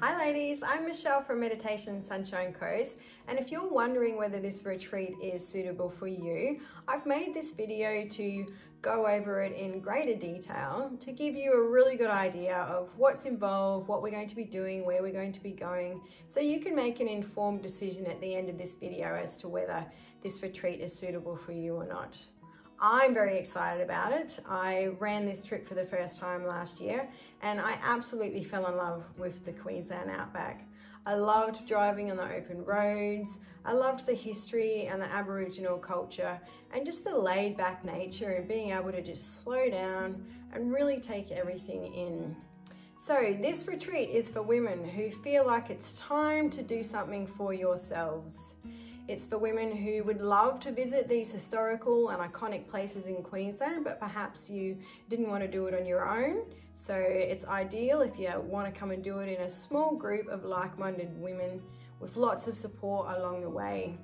Hi ladies, I'm Michelle from Meditation Sunshine Coast, and if you're wondering whether this retreat is suitable for you, I've made this video to go over it in greater detail to give you a really good idea of what's involved, what we're going to be doing, where we're going to be going, so you can make an informed decision at the end of this video as to whether this retreat is suitable for you or not. I'm very excited about it. I ran this trip for the first time last year and I absolutely fell in love with the Queensland Outback. I loved driving on the open roads, I loved the history and the Aboriginal culture and just the laid back nature and being able to just slow down and really take everything in. So this retreat is for women who feel like it's time to do something for yourselves. It's for women who would love to visit these historical and iconic places in Queensland, but perhaps you didn't want to do it on your own. So it's ideal if you want to come and do it in a small group of like-minded women with lots of support along the way.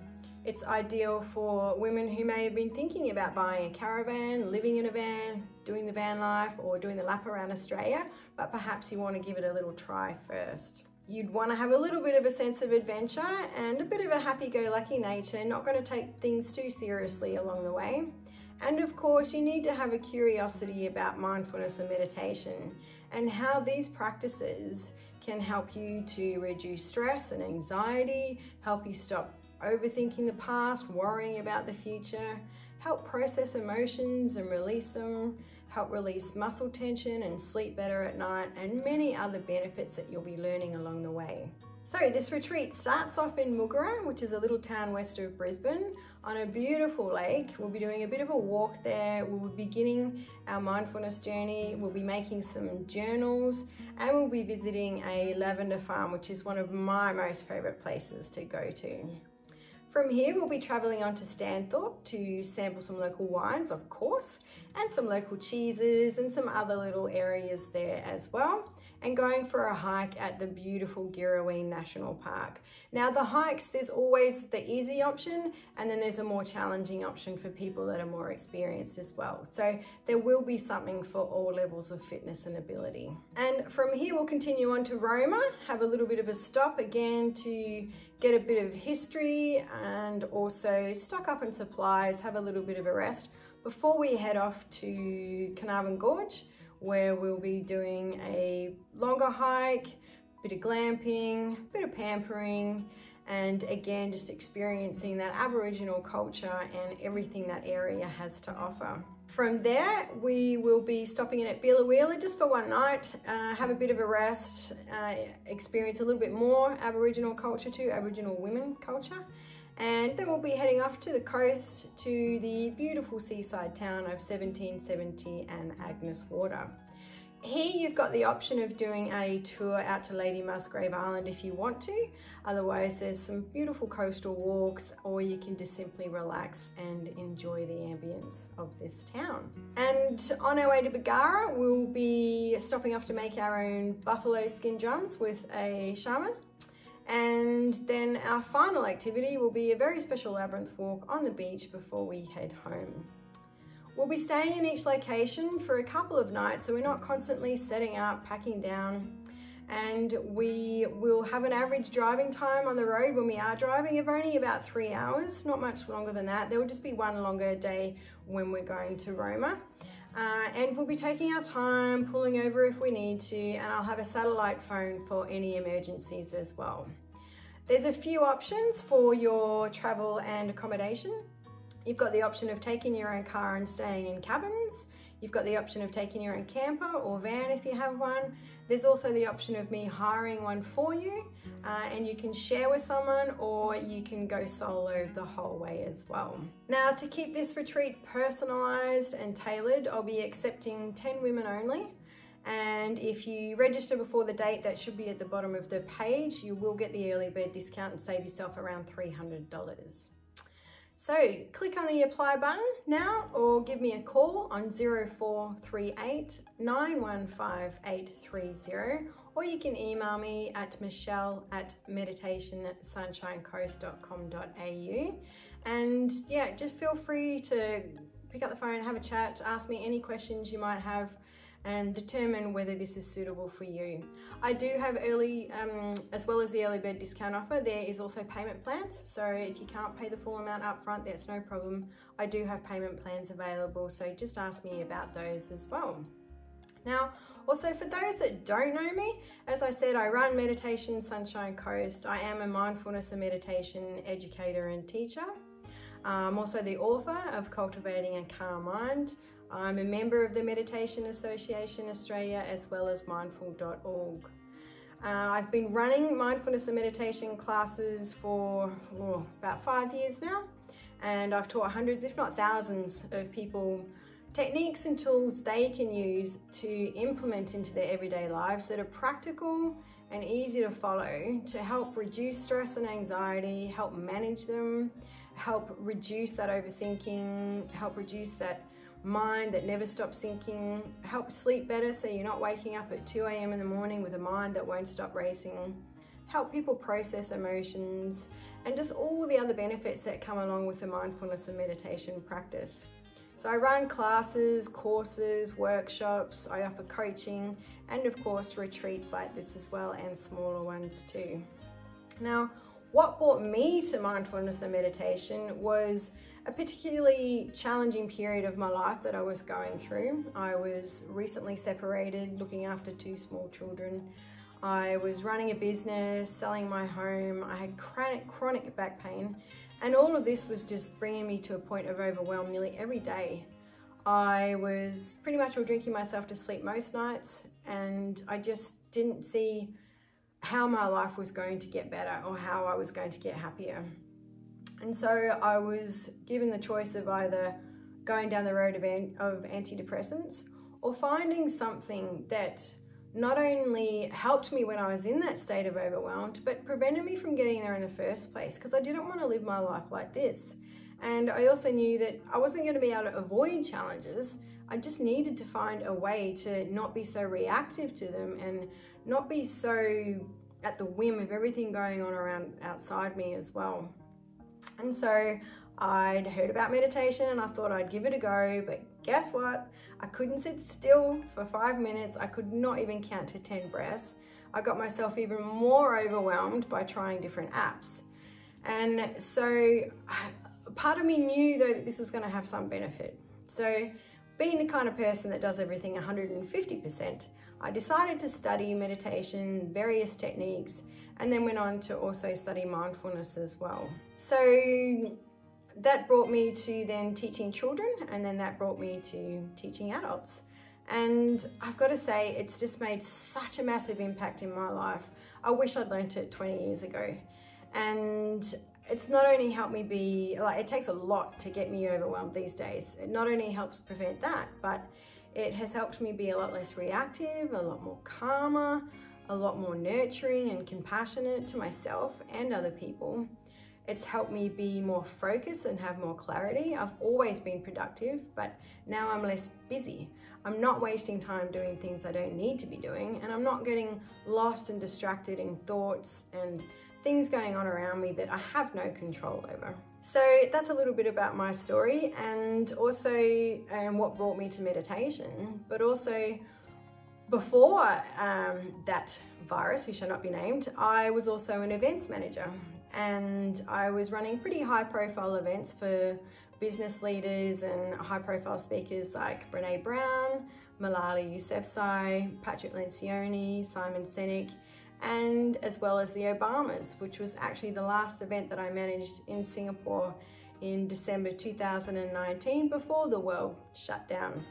It's ideal for women who may have been thinking about buying a caravan, living in a van, doing the van life, or doing the lap around Australia, but perhaps you want to give it a little try first. You'd want to have a little bit of a sense of adventure and a bit of a happy-go-lucky nature, not going to take things too seriously along the way. And of course, you need to have a curiosity about mindfulness and meditation and how these practices can help you to reduce stress and anxiety, help you stop overthinking the past, worrying about the future, help process emotions and release them, help release muscle tension and sleep better at night, and many other benefits that you'll be learning along the way. So this retreat starts off in Mooloolah, which is a little town west of Brisbane, on a beautiful lake. We'll be doing a bit of a walk there, we'll be beginning our mindfulness journey, we'll be making some journals, and we'll be visiting a lavender farm, which is one of my most favourite places to go to. From here, we'll be travelling on to Stanthorpe to sample some local wines, of course, and some local cheeses and some other little areas there as well, and going for a hike at the beautiful Girraween National Park. Now the hikes, there's always the easy option, and then there's a more challenging option for people that are more experienced as well. So there will be something for all levels of fitness and ability. And from here, we'll continue on to Roma, have a little bit of a stop again to get a bit of history and also stock up on supplies, have a little bit of a rest before we head off to Carnarvon Gorge, where we'll be doing a longer hike, a bit of glamping, a bit of pampering, and again just experiencing that Aboriginal culture and everything that area has to offer. From there, we will be stopping in at Beela Weela just for one night, have a bit of a rest, experience a little bit more Aboriginal culture too, Aboriginal women culture. And then we'll be heading off to the coast to the beautiful seaside town of 1770 and Agnes Water. Here you've got the option of doing a tour out to Lady Musgrave Island if you want to, otherwise there's some beautiful coastal walks, or you can just simply relax and enjoy the ambience of this town. And on our way to Bagara, we'll be stopping off to make our own buffalo skin drums with a shaman. And then our final activity will be a very special labyrinth walk on the beach before we head home. We'll be staying in each location for a couple of nights, so we're not constantly setting up, packing down, and we will have an average driving time on the road when we are driving of only about 3 hours, not much longer than that. There will just be one longer day when we're going to Roma. And we'll be taking our time, pulling over if we need to, and I'll have a satellite phone for any emergencies as well. There's a few options for your travel and accommodation. You've got the option of taking your own car and staying in cabins. You've got the option of taking your own camper or van if you have one. There's also the option of me hiring one for you, and you can share with someone, or you can go solo the whole way as well. Now, to keep this retreat personalised and tailored, I'll be accepting 10 women only. And if you register before the date, that should be at the bottom of the page, you will get the early bird discount and save yourself around $300. So click on the apply button now, or give me a call on 0438 915830, or you can email me at michelle@meditationsunshinecoast.com.au. And yeah, just feel free to pick up the phone, have a chat, ask me any questions you might have, and determine whether this is suitable for you. I do have early, as well as the early bird discount offer, there is also payment plans. So if you can't pay the full amount up front, that's no problem. I do have payment plans available, so just ask me about those as well. Now, also for those that don't know me, as I said, I run Meditation Sunshine Coast. I am a mindfulness and meditation educator and teacher. I'm also the author of Cultivating a Calm Mind. I'm a member of the Meditation Association Australia, as well as mindful.org. I've been running mindfulness and meditation classes for about 5 years now, and I've taught hundreds, if not thousands, of people techniques and tools they can use to implement into their everyday lives that are practical and easy to follow to help reduce stress and anxiety, help manage them, help reduce that overthinking, help reduce that mind that never stops thinking, help sleep better so you're not waking up at 2 a.m. in the morning with a mind that won't stop racing, help people process emotions, and just all the other benefits that come along with the mindfulness and meditation practice. So I run classes, courses, workshops, I offer coaching, and of course retreats like this as well, and smaller ones too. Now, what brought me to mindfulness and meditation was a particularly challenging period of my life that I was going through. I was recently separated, looking after two small children. I was running a business, selling my home. I had chronic back pain, and all of this was just bringing me to a point of overwhelm nearly every day. I was pretty much all drinking myself to sleep most nights, and I just didn't see how my life was going to get better or how I was going to get happier. And so I was given the choice of either going down the road of antidepressants or finding something that not only helped me when I was in that state of overwhelmed, but prevented me from getting there in the first place, because I didn't want to live my life like this. And I also knew that I wasn't going to be able to avoid challenges. I just needed to find a way to not be so reactive to them and not be so at the whim of everything going on around outside me as well. And so I'd heard about meditation and I thought I'd give it a go, but guess what? I couldn't sit still for 5 minutes. I could not even count to 10 breaths. I got myself even more overwhelmed by trying different apps. And so part of me knew though that this was going to have some benefit. So being the kind of person that does everything 150%, I decided to study meditation, various techniques, and then went on to also study mindfulness as well. So that brought me to then teaching children, and then that brought me to teaching adults. And I've got to say, it's just made such a massive impact in my life. I wish I'd learnt it 20 years ago. And it's not only helped me be, like, it takes a lot to get me overwhelmed these days. It not only helps prevent that, but it has helped me be a lot less reactive, a lot more calmer, a lot more nurturing and compassionate to myself and other people. It's helped me be more focused and have more clarity. I've always been productive, but now I'm less busy. I'm not wasting time doing things I don't need to be doing, and I'm not getting lost and distracted in thoughts and things going on around me that I have no control over. So that's a little bit about my story, and also what brought me to meditation, but also before that virus, who shall not be named, I was also an events manager, and I was running pretty high profile events for business leaders and high profile speakers like Brené Brown, Malala Yousafzai, Patrick Lencioni, Simon Sinek, and as well as the Obamas, which was actually the last event that I managed in Singapore in December 2019 before the world shut down.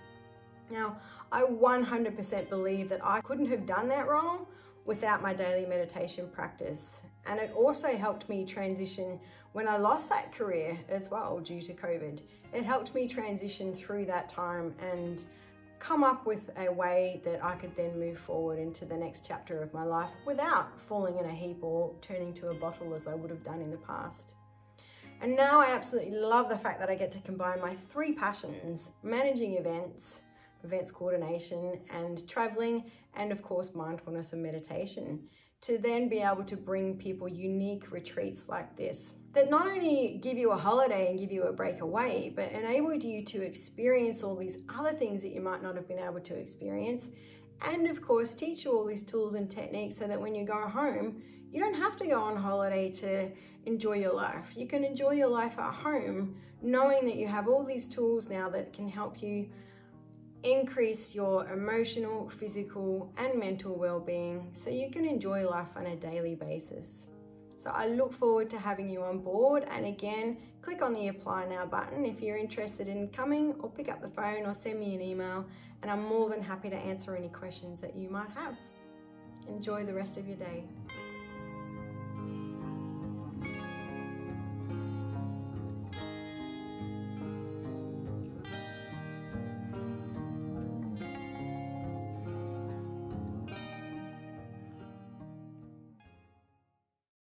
Now, I 100% believe that I couldn't have done that role without my daily meditation practice. And it also helped me transition when I lost that career as well due to COVID. It helped me transition through that time and come up with a way that I could then move forward into the next chapter of my life without falling in a heap or turning to a bottle as I would have done in the past. And now I absolutely love the fact that I get to combine my three passions: managing events, events coordination, and traveling, and of course mindfulness and meditation, to then be able to bring people unique retreats like this that not only give you a holiday and give you a break away, but enable you to experience all these other things that you might not have been able to experience, and of course teach you all these tools and techniques so that when you go home, you don't have to go on holiday to enjoy your life. You can enjoy your life at home, knowing that you have all these tools now that can help you increase your emotional, physical, and mental well-being so you can enjoy life on a daily basis. So I look forward to having you on board, and again, click on the apply now button if you're interested in coming, or pick up the phone or send me an email, and I'm more than happy to answer any questions that you might have. Enjoy the rest of your day.